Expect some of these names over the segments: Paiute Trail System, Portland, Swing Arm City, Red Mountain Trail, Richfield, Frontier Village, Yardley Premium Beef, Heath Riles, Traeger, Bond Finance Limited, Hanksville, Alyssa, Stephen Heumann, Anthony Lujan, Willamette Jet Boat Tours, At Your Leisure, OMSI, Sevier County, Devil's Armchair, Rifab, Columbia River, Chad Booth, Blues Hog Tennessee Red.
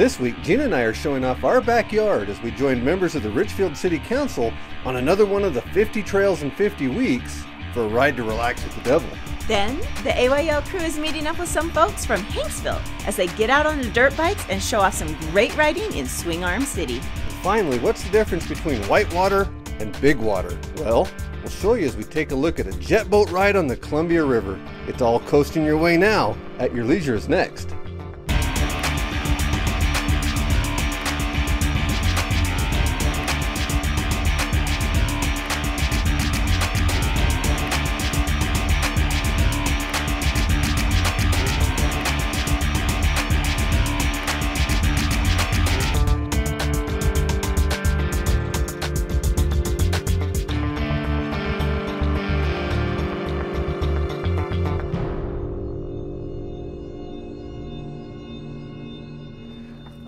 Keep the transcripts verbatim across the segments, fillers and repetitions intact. This week, Gina and I are showing off our backyard as we join members of the Richfield City Council on another one of the fifty trails in fifty weeks for a ride to relax with the devil. Then, the A Y L crew is meeting up with some folks from Hanksville as they get out on the dirt bikes and show off some great riding in Swing Arm City. And finally, what's the difference between white water and big water? Well, we'll show you as we take a look at a jet boat ride on the Columbia River. It's all coasting your way now. At Your Leisure is next.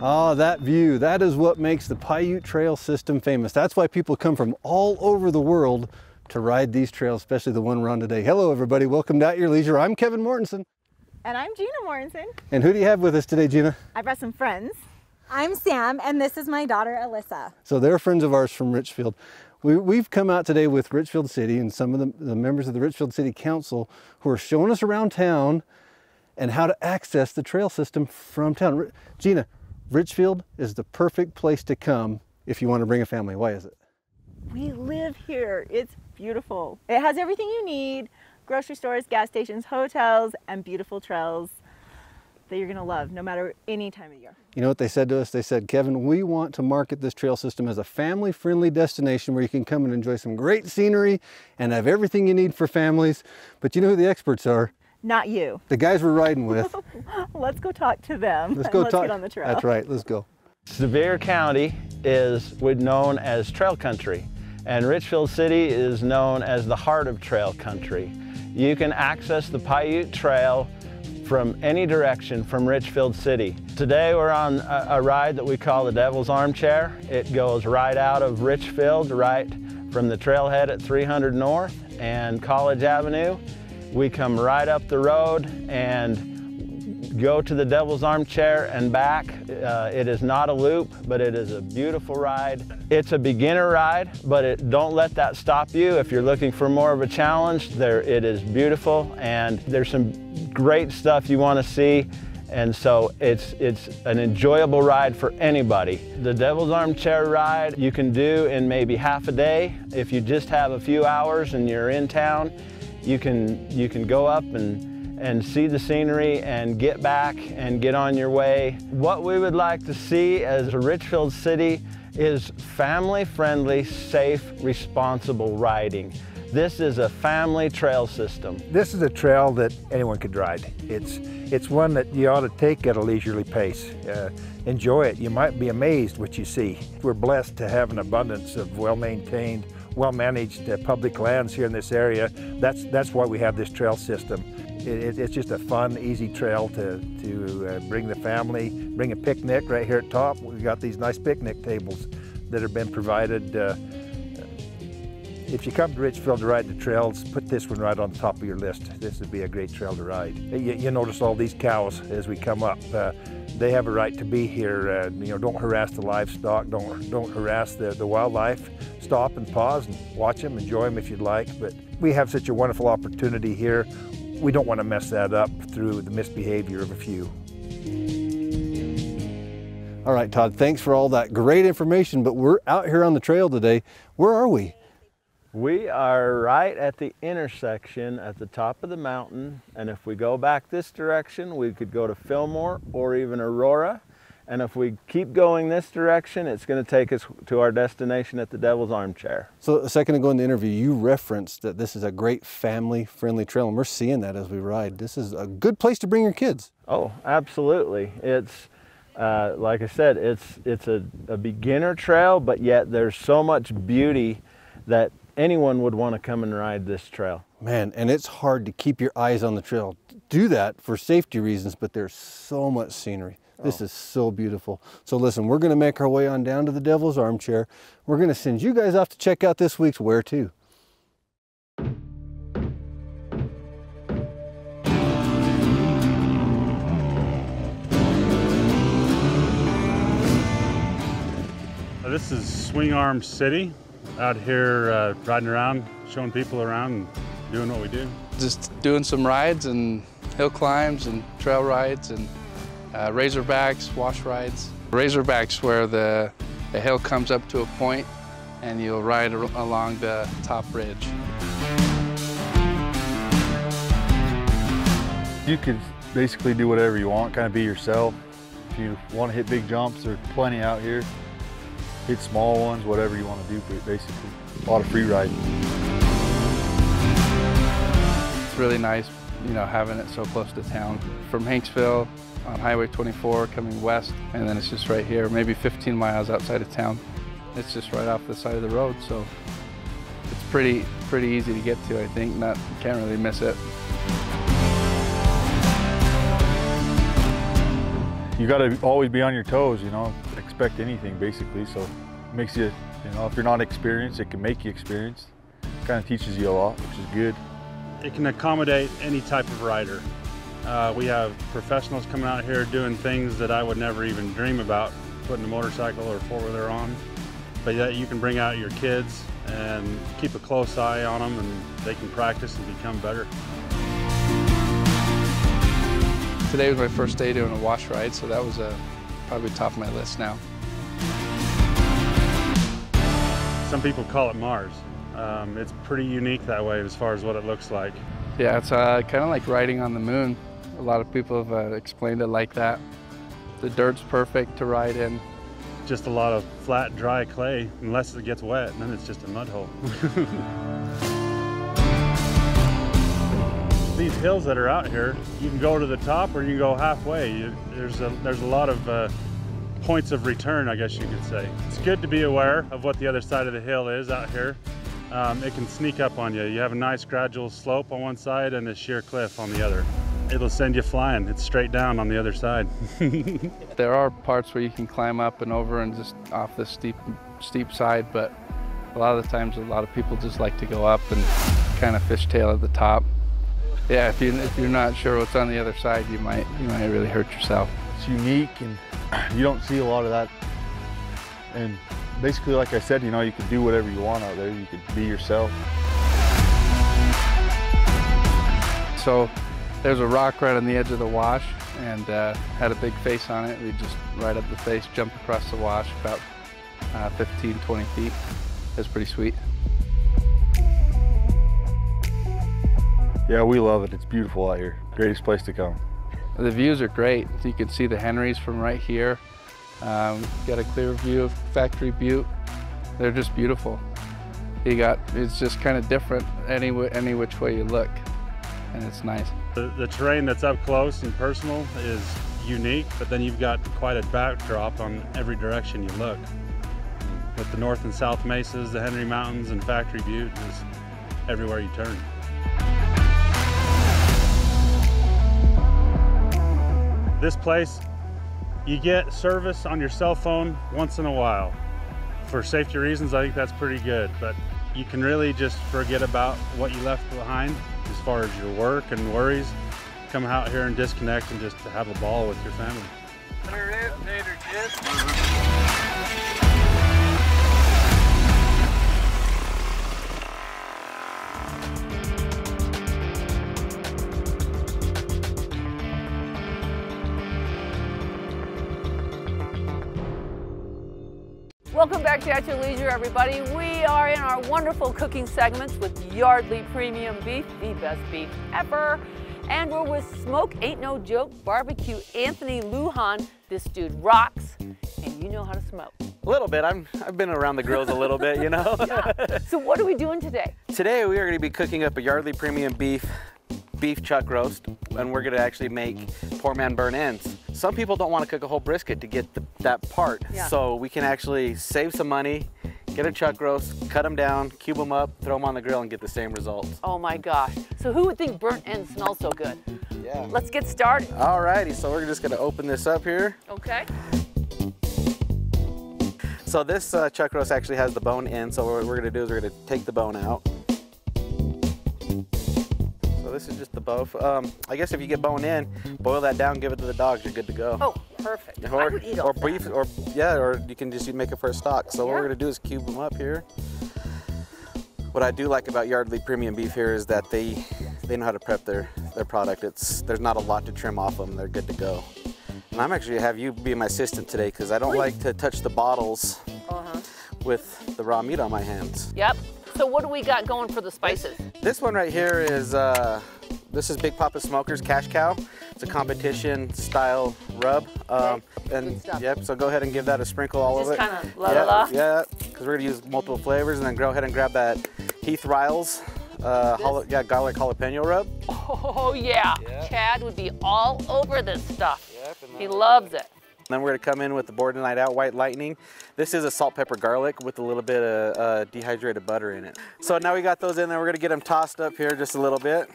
Ah, that view, that is what makes the Paiute Trail System famous. That's why people come from all over the world to ride these trails, especially the one we're on today. Hello, everybody. Welcome to At Your Leisure. I'm Kevin Mortenson. And I'm Gina Mortenson. And who do you have with us today, Gina? I brought some friends. I'm Sam, and this is my daughter, Alyssa. So they're friends of ours from Richfield. We, we've come out today with Richfield City and some of the, the members of the Richfield City Council who are showing us around town and how to access the trail system from town. Gina, Richfield is the perfect place to come if you want to bring a family. Why is it? We live here. It's beautiful. It has everything you need. Grocery stores, gas stations, hotels, and beautiful trails that you're going to love no matter any time of year. You know what they said to us? They said, Kevin, we want to market this trail system as a family-friendly destination where you can come and enjoy some great scenery and have everything you need for families. But you know who the experts are? Not you. The guys we're riding with. Let's go talk to them. Let's go let's talk. Get on the trail. That's right. Let's go. Sevier County is known as trail country, and Richfield City is known as the heart of trail country. You can access the Paiute Trail from any direction from Richfield City. Today we're on a, a ride that we call the Devil's Armchair. It goes right out of Richfield, right from the trailhead at three hundred North and College Avenue. We come right up the road and go to the Devil's Armchair and back. Uh, it is not a loop, but it is a beautiful ride. It's a beginner ride, but it, don't let that stop you. If you're looking for more of a challenge, there it is beautiful, and there's some great stuff you want to see. And so it's, it's an enjoyable ride for anybody. The Devil's Armchair ride you can do in maybe half a day. If you just have a few hours and you're in town, You can, you can go up and, and see the scenery and get back and get on your way. What we would like to see as a Richfield City is family-friendly, safe, responsible riding. This is a family trail system. This is a trail that anyone could ride. It's, it's one that you ought to take at a leisurely pace. Uh, enjoy it. You might be amazed what you see. We're blessed to have an abundance of well-maintained, well-managed uh, public lands here in this area. That's, that's why we have this trail system. It, it, it's just a fun, easy trail to, to uh, bring the family, bring a picnic right here at top. We've got these nice picnic tables that have been provided. Uh, if you come to Richfield to ride the trails, put this one right on the top of your list. This would be a great trail to ride. You, you notice all these cows as we come up. Uh, they have a right to be here. Uh, you know, don't harass the livestock, don't, don't harass the, the wildlife. Stop and pause and watch them, enjoy them if you'd like. But we have such a wonderful opportunity here. We don't want to mess that up through the misbehavior of a few. All right, Todd, thanks for all that great information, but we're out here on the trail today. Where are we? We are right at the intersection at the top of the mountain. And if we go back this direction, we could go to Fillmore or even Aurora. And if we keep going this direction, it's going to take us to our destination at the Devil's Armchair. So a second ago in the interview, you referenced that this is a great family-friendly trail, and we're seeing that as we ride. This is a good place to bring your kids. Oh, absolutely. It's, uh, like I said, it's, it's a, a beginner trail, but yet there's so much beauty that anyone would want to come and ride this trail. Man, and it's hard to keep your eyes on the trail. Do that for safety reasons, but there's so much scenery. This is so beautiful. So listen, we're going to make our way on down to the Devil's Armchair. We're going to send you guys off to check out this week's Where To. This is Swing Arm City. Out here uh, riding around, showing people around and doing what we do. Just doing some rides and hill climbs and trail rides and uh, razorbacks, wash rides. Razorbacks where the, the hill comes up to a point and you'll ride along the top ridge. You could basically do whatever you want, kind of be yourself. If you want to hit big jumps, there's plenty out here. Hit small ones, whatever you want to do, basically. A lot of free riding. It's really nice, you know, having it so close to town. From Hanksville on Highway twenty-four coming west, and then it's just right here, maybe fifteen miles outside of town. It's just right off the side of the road, so it's pretty, pretty easy to get to, I think. Not, can't really miss it. You gotta always be on your toes, you know. Expect anything basically, so it makes you, you know, if you're not experienced, it can make you experienced. It kind of teaches you a lot, which is good. It can accommodate any type of rider. Uh, we have professionals coming out here doing things that I would never even dream about, putting a motorcycle or four-wheeler on, but yet you can bring out your kids and keep a close eye on them and they can practice and become better. Today was my first day doing a wash ride, so that was a probably top of my list now. Some people call it Mars. Um, it's pretty unique that way as far as what it looks like. Yeah, it's uh, kind of like riding on the moon. A lot of people have uh, explained it like that. The dirt's perfect to ride in. Just a lot of flat, dry clay, unless it gets wet, and then it's just a mud hole. These hills that are out here, you can go to the top or you can go halfway. You, there's, a, there's a lot of uh, points of return, I guess you could say. It's good to be aware of what the other side of the hill is out here. Um, it can sneak up on you. You have a nice gradual slope on one side and a sheer cliff on the other. It'll send you flying. It's straight down on the other side. There are parts where you can climb up and over and just off the steep, steep side, but a lot of the times a lot of people just like to go up and kind of fishtail at the top. Yeah, if, you, if you're not sure what's on the other side, you might you might really hurt yourself. It's unique, and you don't see a lot of that. And basically, like I said, you know, you can do whatever you want out there. You can be yourself. So there's a rock right on the edge of the wash, and uh, had a big face on it. We just ride up the face, jump across the wash about uh, fifteen, twenty feet. It was pretty sweet. Yeah, we love it. It's beautiful out here. Greatest place to come. The views are great. You can see the Henrys from right here. Um, got a clear view of Factory Butte. They're just beautiful. You got, it's just kind of different any any which way you look, and it's nice. The, the terrain that's up close and personal is unique, but then you've got quite a backdrop on every direction you look. With the north and south mesas, the Henry Mountains, and Factory Butte, just everywhere you turn. This place, you get service on your cell phone once in a while. For safety reasons, I think that's pretty good, but you can really just forget about what you left behind as far as your work and worries. Come out here and disconnect and just have a ball with your family. Later, later, kids. Welcome back to At Your Leisure, everybody. We are in our wonderful cooking segments with Yardley Premium Beef, the best beef ever. And we're with Smoke Ain't No Joke Barbecue, Anthony Lujan. This dude rocks, and you know how to smoke. A little bit. I'm, I've been around the grills a little bit, you know? Yeah. So what are we doing today? Today we are going to be cooking up a Yardley Premium Beef, beef chuck roast, and we're going to actually make poor man burn ends. Some people don't want to cook a whole brisket to get the, that part, yeah. So we can actually save some money, get a chuck roast, cut them down, cube them up, throw them on the grill, and get the same results. Oh my gosh. So who would think burnt ends smell so good? Yeah. Let's get started. All righty, so we're just going to open this up here. Okay. So this uh, chuck roast actually has the bone in, so what we're going to do is we're going to take the bone out. So this is just the bow. Um, I guess if you get bone in, boil that down, give it to the dogs, you're good to go. Oh, perfect. Or, I would eat or beef, or yeah, or you can just make it for a stock. So yeah. What we're gonna do is cube them up here. What I do like about Yardley Premium Beef here is that they they know how to prep their their product. It's there's not a lot to trim off them. They're good to go. And I'm actually gonna have you be my assistant today because I don't Please. like to touch the bottles uh-huh. with the raw meat on my hands. Yep. So what do we got going for the spices? This one right here is, uh, this is Big Papa Smokers Cash Cow. It's a competition style rub. Um, okay. And yep, so go ahead and give that a sprinkle all Just over it. Just kind of la la la. Yeah, because we're gonna use multiple flavors, and then go ahead and grab that Heath Riles uh, hol yeah, garlic jalapeno rub. Oh yeah. yeah, Chad would be all over this stuff. Yep, he loves it. Then we're gonna come in with the Bordain Out White Lightning. This is a salt, pepper, garlic with a little bit of uh, dehydrated butter in it. So now we got those in there. We're gonna get them tossed up here just a little bit.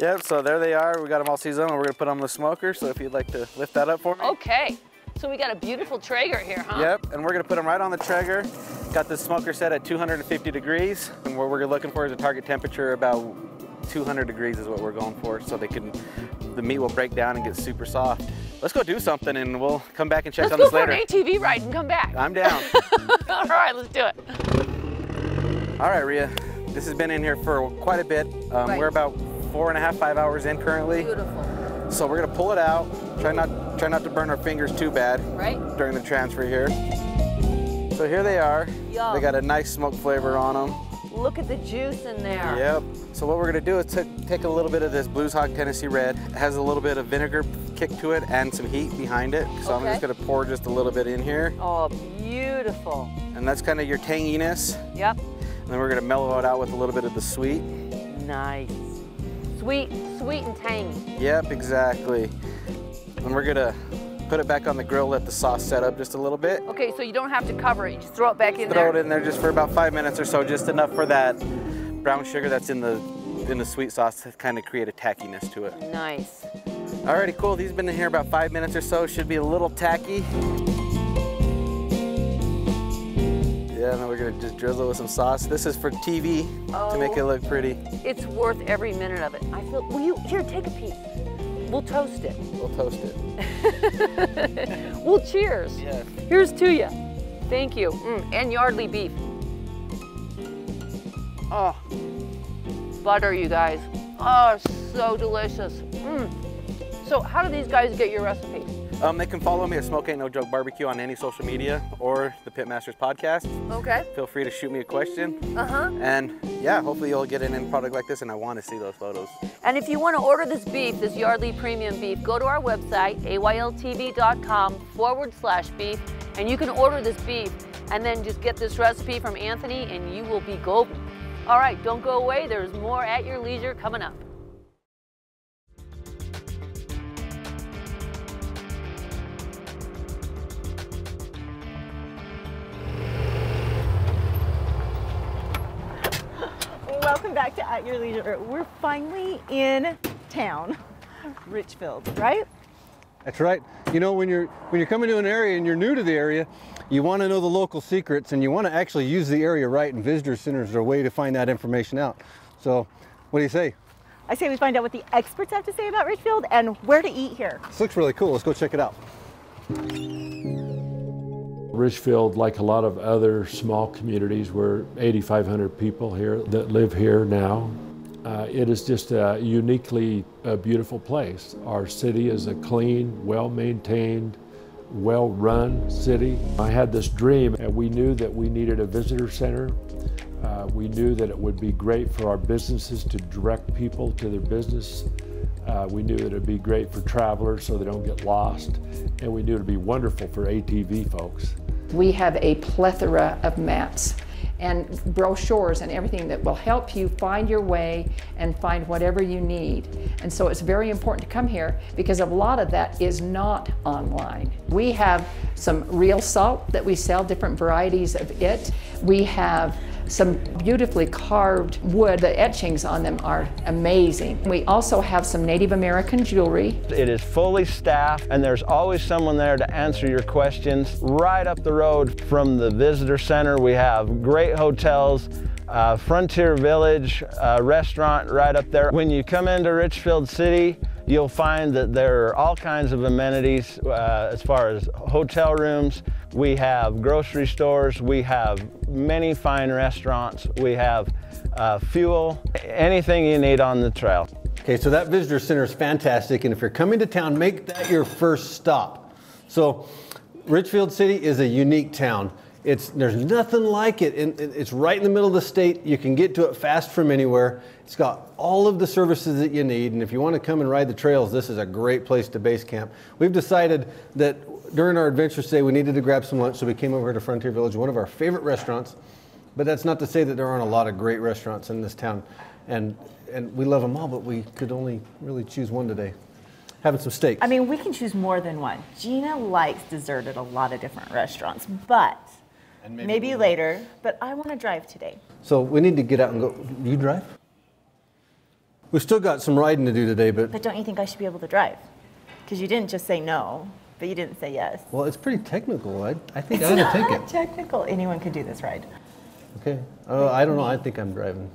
Yep, so there they are. We got them all seasoned and we're gonna put them on the smoker. So if you'd like to lift that up for me. Okay, so we got a beautiful Traeger here, huh? Yep, and we're gonna put them right on the Traeger. Got this smoker set at two hundred fifty degrees. And what we're looking for is a target temperature about two hundred degrees is what we're going for. So they can, the meat will break down and get super soft. Let's go do something and we'll come back and check let's on this later. Let's go for an A T V ride and come back. I'm down. All right, let's do it. All right, Rhea, this has been in here for quite a bit. Um, right. We're about four and a half, five hours in currently. Beautiful. So we're gonna pull it out. Try not, try not to burn our fingers too bad right. during the transfer here. So here they are. Yum. They got a nice smoke flavor on them. Look at the juice in there. Yep. So what we're gonna do is take a little bit of this Blues Hog Tennessee Red. It has a little bit of vinegar kick to it and some heat behind it. So okay. I'm just gonna pour just a little bit in here. Oh, beautiful. And that's kind of your tanginess. Yep. And then we're gonna mellow it out with a little bit of the sweet. Nice. Sweet, sweet and tangy. Yep, exactly. And we're gonna put it back on the grill, let the sauce set up just a little bit. Okay, so you don't have to cover it, you just throw it back in there. Throw it in there just for about five minutes or so, just enough for that brown sugar that's in the in the sweet sauce to kind of create a tackiness to it. Nice. Alrighty, cool, these have been in here about five minutes or so, should be a little tacky. Yeah, and then we're gonna just drizzle with some sauce. This is for T V oh, to make it look pretty. It's worth every minute of it. I feel, will you, here, take a piece. We'll toast it. We'll toast it. Well, cheers. Yeah. Here's to you. Thank you. Mm, and Yardley beef. Oh, butter, you guys. Oh, so delicious. Mm. So how do these guys get your recipe? Um, they can follow me at Smoke Ain't No Joke Barbecue on any social media or the Pitmasters podcast. Okay. Feel free to shoot me a question. Uh-huh. And yeah, hopefully you'll get an end product like this, and I want to see those photos. And if you want to order this beef, this Yardley Premium Beef, go to our website, ayltv.com forward slash beef, and you can order this beef and then just get this recipe from Anthony and you will be golden. All right, don't go away. There's more at your leisure coming up. Welcome back to At Your Leisure. We're finally in town, Richfield, right? That's right. You know, when you're when you're coming to an area and you're new to the area, you want to know the local secrets and you want to actually use the area right, and visitor centers are a way to find that information out. So, what do you say? I say we find out what the experts have to say about Richfield and where to eat here. This looks really cool. Let's go check it out. Richfield, like a lot of other small communities, we're eighty-five hundred people here that live here now. Uh, it is just a uniquely a beautiful place. Our city is a clean, well-maintained, well-run city. I had this dream, and we knew that we needed a visitor center. Uh, we knew that it would be great for our businesses to direct people to their business. Uh, we knew that it'd be great for travelers so they don't get lost. And we knew it'd be wonderful for A T V folks. We have a plethora of maps and brochures and everything that will help you find your way and find whatever you need. And so it's very important to come here because a lot of that is not online. We have some real salt that we sell, different varieties of it. We have some beautifully carved wood. The etchings on them are amazing. We also have some Native American jewelry. It is fully staffed and there's always someone there to answer your questions. Right up the road from the visitor center, we have great hotels, uh, Frontier Village uh, restaurant right up there. When you come into Richfield City, you'll find that there are all kinds of amenities uh, as far as hotel rooms. We have grocery stores, we have many fine restaurants, we have uh, fuel, anything you need on the trail. Okay, so that visitor center is fantastic, and if you're coming to town, make that your first stop. So Richfield City is a unique town. It's, there's nothing like it, and it's right in the middle of the state. You can get to it fast from anywhere. It's got all of the services that you need, and if you want to come and ride the trails, this is a great place to base camp. We've decided that during our adventures today, we needed to grab some lunch, so we came over here to Frontier Village, one of our favorite restaurants, but that's not to say that there aren't a lot of great restaurants in this town, and, and we love them all, but we could only really choose one today. Having some steaks. I mean, we can choose more than one. Gina likes dessert at a lot of different restaurants, but... And maybe maybe later, but I want to drive today. So we need to get out and go. Do you drive? We've still got some riding to do today, but... But don't you think I should be able to drive? Because you didn't just say no, but you didn't say yes. Well, it's pretty technical. I, I think I ought to take it. It's not technical. Anyone could do this ride. Okay. Uh, I don't know. I think I'm driving.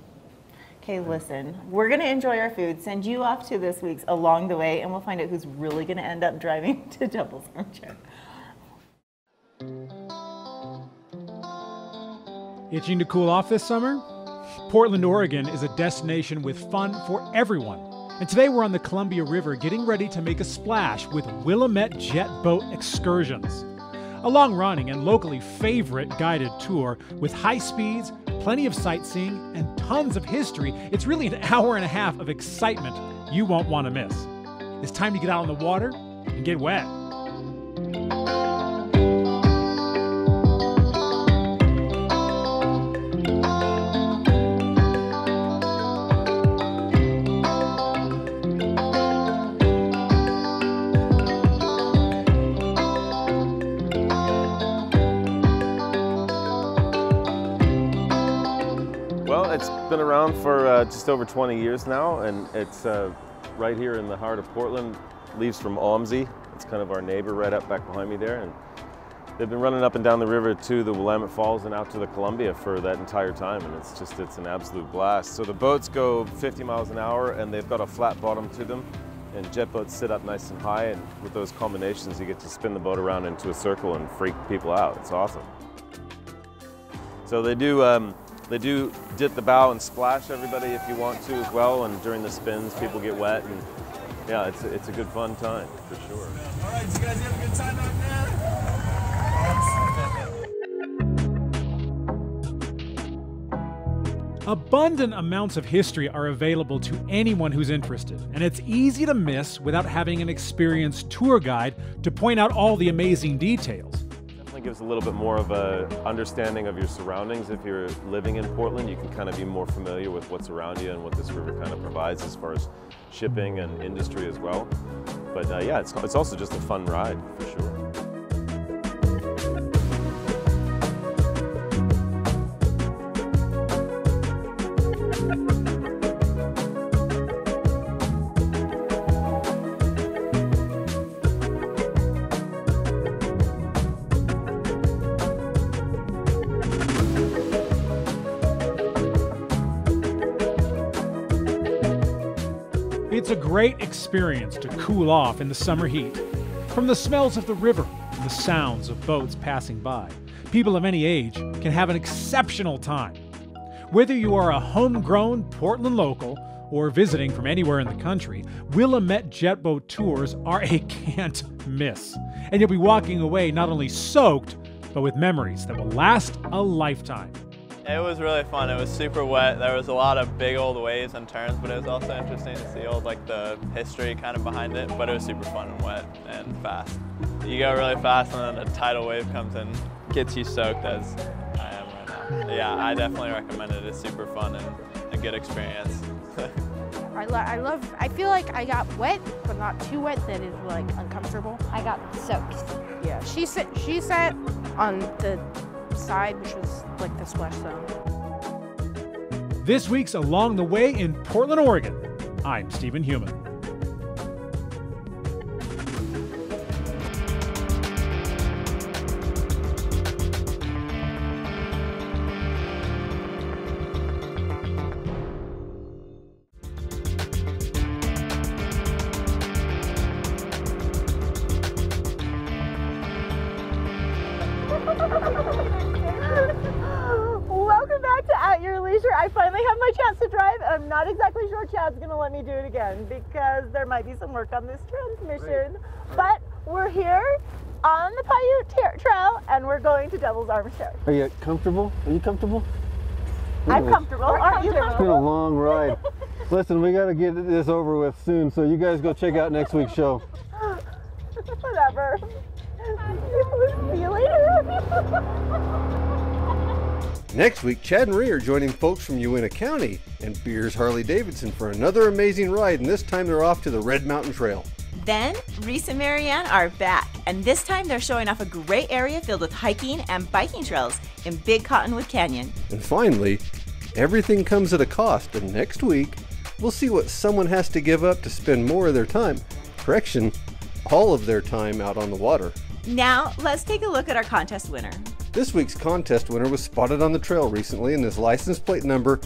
Okay, listen. We're going to enjoy our food, send you off to this week's Along the Way, and we'll find out who's really going to end up driving to Devil's Armchair. Itching to cool off this summer? Portland, Oregon is a destination with fun for everyone. And today we're on the Columbia River getting ready to make a splash with Willamette Jet Boat Excursions, a long-running and locally favorite guided tour with high speeds, plenty of sightseeing, and tons of history. It's really an hour and a half of excitement you won't want to miss. It's time to get out on the water and get wet. For uh, just over twenty years now, and it's uh, right here in the heart of Portland. Leaves from O M S I. It's kind of our neighbor right up back behind me there, and they've been running up and down the river to the Willamette Falls and out to the Columbia for that entire time, and it's just it's an absolute blast. So the boats go fifty miles an hour, and they've got a flat bottom to them, and jet boats sit up nice and high, and with those combinations you get to spin the boat around into a circle and freak people out. It's awesome. So they do um, They do dip the bow and splash everybody if you want to as well, and during the spins people get wet, and yeah, it's, it's a good fun time for sure. All right, you guys have a good time out there? Abundant amounts of history are available to anyone who's interested, and it's easy to miss without having an experienced tour guide to point out all the amazing details. Gives a little bit more of a understanding of your surroundings. If you're living in Portland, you can kind of be more familiar with what's around you and what this river kind of provides as far as shipping and industry as well. But uh, yeah, it's, it's also just a fun ride for sure. It's a great experience to cool off in the summer heat. From the smells of the river and the sounds of boats passing by, people of any age can have an exceptional time. Whether you are a homegrown Portland local or visiting from anywhere in the country, Willamette Jet Boat Tours are a can't miss. And you'll be walking away not only soaked, but with memories that will last a lifetime. It was really fun. It was super wet. There was a lot of big old waves and turns, but it was also interesting to see all like the history kind of behind it. But it was super fun and wet and fast. You go really fast, and then a tidal wave comes and gets you soaked, as I am right now. Yeah, I definitely recommend it. It's super fun and a good experience. I, lo I love. I feel like I got wet, but not too wet that is like uncomfortable. I got soaked. Yeah, she sat. She sat on the side, which was like the splash zone. This week's Along the Way in Portland, Oregon. I'm Stephen Heumann. to drive. I'm not exactly sure Chad's going to let me do it again because there might be some work on this transmission. Right. But we're here on the Paiute Trail and we're going to Devil's Armchair. Are you comfortable? Are you comfortable? I'm Ooh. comfortable. Aren't you comfortable? It's been a long ride. Listen, we got to get this over with soon, so you guys go check out next week's show. Whatever. See you later. Next week, Chad and Rhea are joining folks from Uintah County and Beers Harley-Davidson for another amazing ride, and this time they're off to the Red Mountain Trail. Then, Reese and Marianne are back, and this time they're showing off a great area filled with hiking and biking trails in Big Cottonwood Canyon. And finally, everything comes at a cost, and next week, we'll see what someone has to give up to spend more of their time, correction, all of their time out on the water. Now, let's take a look at our contest winner. This week's contest winner was spotted on the trail recently in his license plate number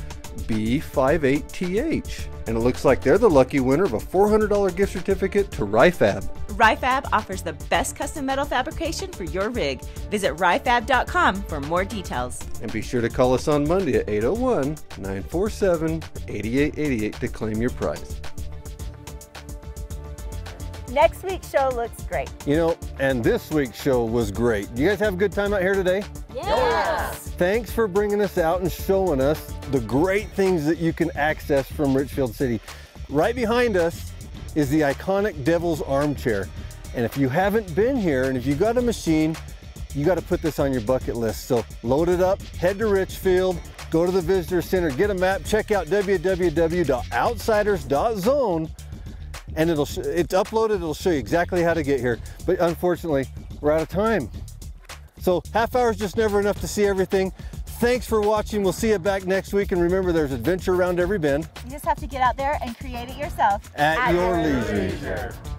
B five eight T H, and it looks like they're the lucky winner of a four hundred dollar gift certificate to Rifab. Rifab offers the best custom metal fabrication for your rig. Visit rifab dot com for more details. And be sure to call us on Monday at eight oh one, nine four seven, eight eight eight eight to claim your prize. Next week's show looks great. You know, and this week's show was great. You guys have a good time out here today? Yes. yes. Thanks for bringing us out and showing us the great things that you can access from Richfield City. Right behind us is the iconic Devil's Armchair. And if you haven't been here, and if you got a machine, you got to put this on your bucket list. So load it up, head to Richfield, go to the visitor center, get a map, check out w w w dot outsiders dot zone. And it'll it's uploaded, it'll show you exactly how to get here. But unfortunately, we're out of time. So half hour's just never enough to see everything. Thanks for watching. We'll see you back next week. And remember, there's adventure around every bend. You just have to get out there and create it yourself. At, at your leisure. leisure.